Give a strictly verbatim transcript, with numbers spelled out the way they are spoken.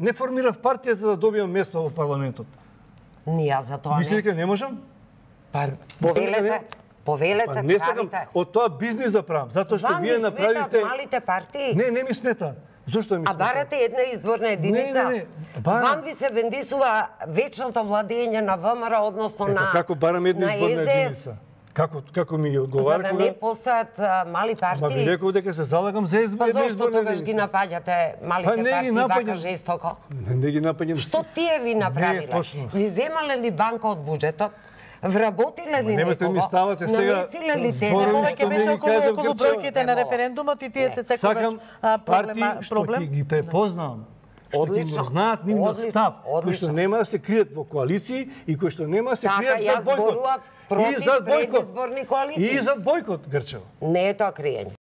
не формирав партија за да добијам место во парламентот. Ни јас за тоа не. Мислите дека не можам? Па повелете, повелете правите. Не сакам од тоа бизнис да правам, затоа што вие направивте. Вам малите партии? Не, не ми смета. Зошто ми смета? А барате една изборна единица. Не, не, не. Вам ви се вендисува вечното владење на ВМРО, односно на како барам една изборна единица? Како како ми одговара кога? За да не постојат мали партии. Ма ви реков дека се залагам за изборна единица. Па зошто тогаш ги напаѓате малите партии вака жестоко? Не ги напаѓам. Што тие ви направиле? Ви земале ли банка од буџетот? Вработиле ли некого? Наместиле ли те? Повеќе беше околу, околу бројките на референдумот и тие се секогаш проблема. Сакам партии што ќе ги препознавам. Одлично. Знаат нивниот став, кои што нема да се кријат во коалиции и кои што нема да се кријат во бојкот. Така, јас борував против предизборни коалиции. И за бојкот, Грчево. Не е тоа криење.